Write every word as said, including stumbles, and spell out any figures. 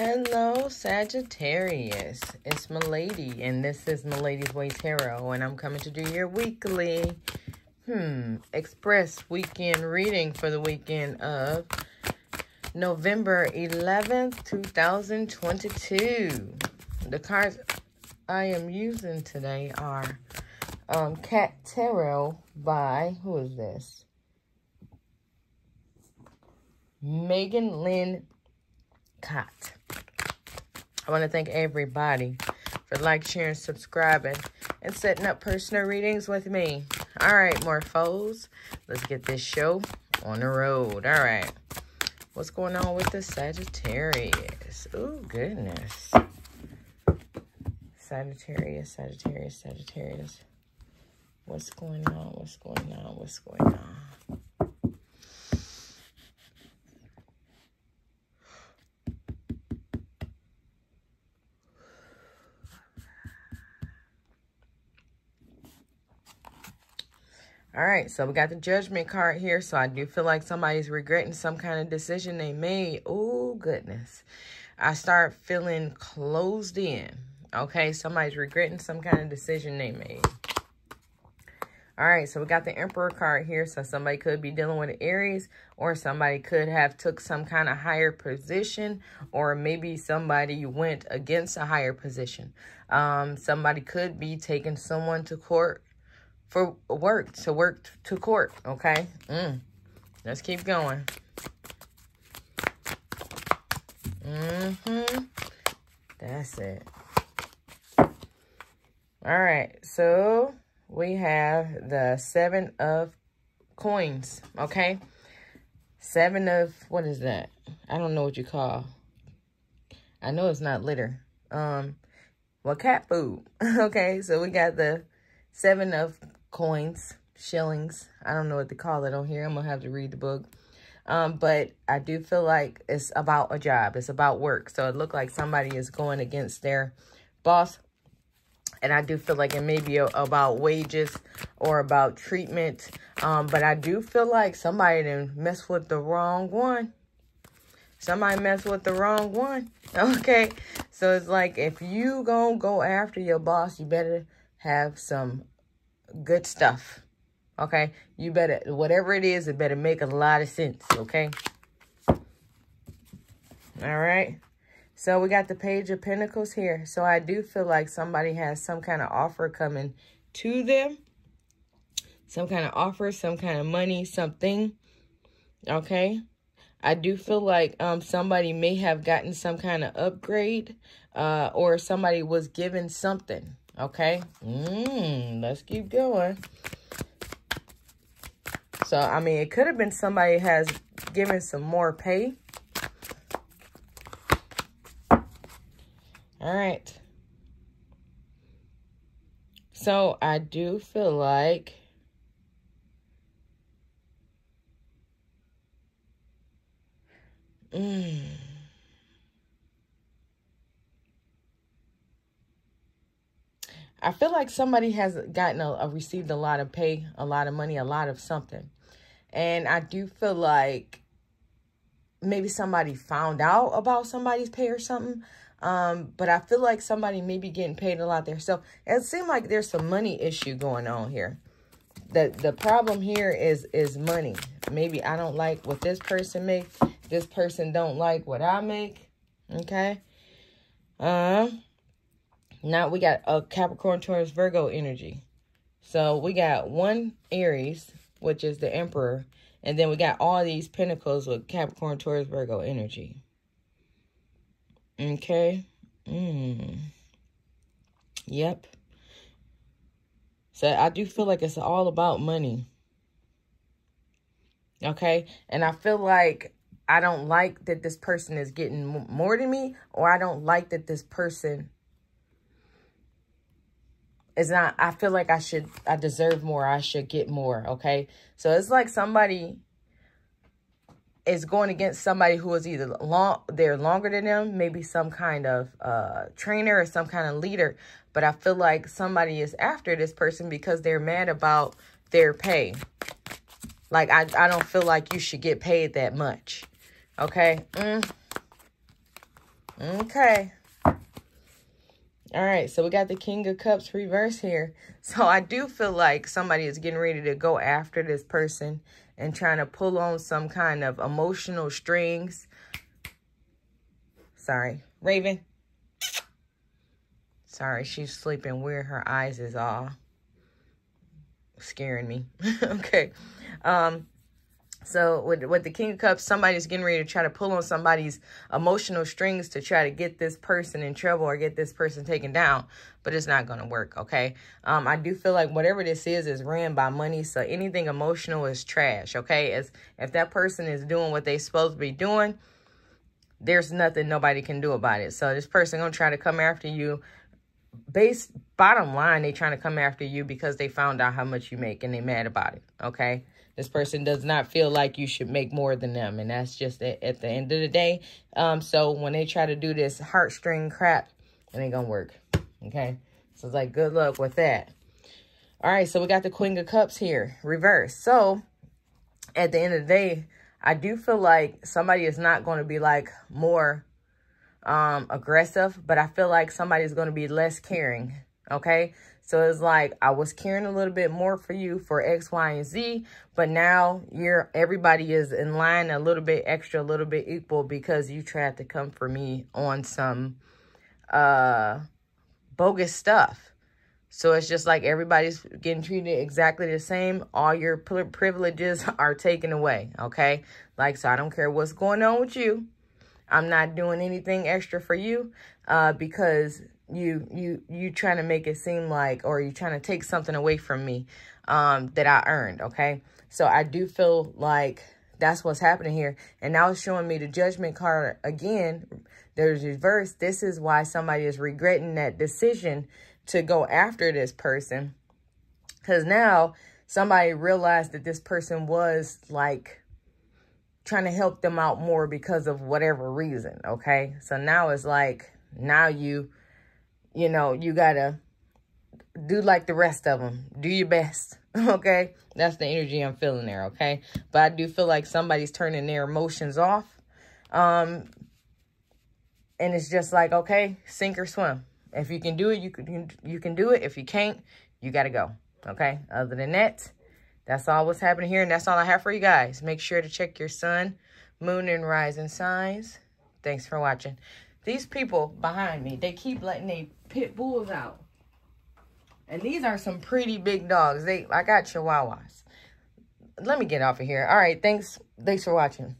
Hello, Sagittarius. It's Milady, and this is Malady's Way Tarot, and I'm coming to do your weekly hmm, express weekend reading for the weekend of November eleventh, two thousand twenty-two. The cards I am using today are um, Cat Tarot by, who is this? Megan Lynn Cott. I want to thank everybody for like, sharing, subscribing, and setting up personal readings with me. All right, Morphos, let's get this show on the road. All right, what's going on with the Sagittarius? Oh, goodness. Sagittarius, Sagittarius, Sagittarius. What's going on? What's going on? What's going on? All right, so we got the Judgment card here. So I do feel like somebody's regretting some kind of decision they made. Oh, goodness. I start feeling closed in. Okay, somebody's regretting some kind of decision they made. All right, so we got the Emperor card here. So somebody could be dealing with Aries, or somebody could have took some kind of higher position, or maybe somebody went against a higher position. Um, somebody could be taking someone to court. For work, to work to court, okay? Mm. Let's keep going. Mm-hmm. That's it. All right, so we have the Seven of Coins, okay? Seven of, what is that? I don't know what you call. I know it's not litter. Um, well, cat food, okay? So we got the Seven of Coins, shillings. I don't know what to call it on here. I'm going to have to read the book. Um, but I do feel like it's about a job. It's about work. So it looked like somebody is going against their boss. And I do feel like it may be about wages or about treatment. Um, but I do feel like somebody done messed with the wrong one. Somebody messed with the wrong one. Okay. So it's like if you going to go after your boss, you better have some good stuff, okay? You better, whatever it is, it better make a lot of sense, okay? All right. So we got the Page of Pentacles here. So I do feel like somebody has some kind of offer coming to them. Some kind of offer, some kind of money, something, okay? I do feel like um somebody may have gotten some kind of upgrade uh, or somebody was given something. Okay, mm, let's keep going. So, I mean, it could have been somebody has given some more pay. All right. So, I do feel like Mm. I feel like somebody has gotten a, a received a lot of pay, a lot of money, a lot of something. And I do feel like maybe somebody found out about somebody's pay or something. Um, but I feel like somebody may be getting paid a lot themselves. It seems like there's some money issue going on here. The the problem here is is money. Maybe I don't like what this person makes. This person don't like what I make. Okay. Um. Uh, Now we got a Capricorn, Taurus, Virgo energy. So we got one Aries, which is the Emperor. And then we got all these pentacles with Capricorn, Taurus, Virgo energy. Okay. Mm. Yep. So I do feel like it's all about money. Okay. And I feel like I don't like that this person is getting more than me. Or I don't like that this person It's not, I feel like I should, I deserve more. I should get more, okay? So it's like somebody is going against somebody who is either long, they're longer than them, maybe some kind of uh, trainer or some kind of leader. But I feel like somebody is after this person because they're mad about their pay. Like, I, I don't feel like you should get paid that much, okay? Mm. Okay. All right, so we got the King of Cups reverse here. So I do feel like somebody is getting ready to go after this person and trying to pull on some kind of emotional strings. Sorry, Raven. Sorry, she's sleeping weird. Her eyes is all scaring me. Okay. Um, so with, with the King of Cups, somebody's getting ready to try to pull on somebody's emotional strings to try to get this person in trouble or get this person taken down, but it's not going to work, okay? Um, I do feel like whatever this is is ran by money, so anything emotional is trash, okay? As, if that person is doing what they're supposed to be doing, there's nothing nobody can do about it. So this person going to try to come after you. Base, bottom line, they trying to come after you because they found out how much you make and they mad about it, okay? This person does not feel like you should make more than them, and that's just it at the end of the day. Um, so when they try to do this heartstring crap, it ain't gonna work, okay? So it's like, good luck with that. All right, so we got the Queen of Cups here, reverse. So at the end of the day, I do feel like somebody is not going to be like more um aggressive, but I feel like somebody's going to be less caring, okay? So it's like, I was caring a little bit more for you for X, Y, and Z, but now you're everybody is in line a little bit extra, a little bit equal, because you tried to come for me on some uh bogus stuff. So it's just like everybody's getting treated exactly the same. All your privileges are taken away, okay? Like, so I don't care what's going on with you. I'm not doing anything extra for you uh, because you you you trying to make it seem like, or you trying to take something away from me um, that I earned, okay? So I do feel like that's what's happening here. And now it's showing me the Judgment card again. There's reverse. This is why somebody is regretting that decision to go after this person, because now somebody realized that this person was like trying to help them out more because of whatever reason, okay? So now it's like, now you, you know, you gotta do like the rest of them. Do your best, okay? That's the energy I'm feeling there, okay? But I do feel like somebody's turning their emotions off. Um, and it's just like, okay, sink or swim. If you can do it, you can, you can do it. If you can't, you got to go, okay? Other than that, that's all what's happening here, and that's all I have for you guys. Make sure to check your sun, moon, and rising signs. Thanks for watching. These people behind me, they keep letting their pit bulls out. And these are some pretty big dogs. They, I got chihuahuas. Let me get off of here. All right, thanks, thanks for watching.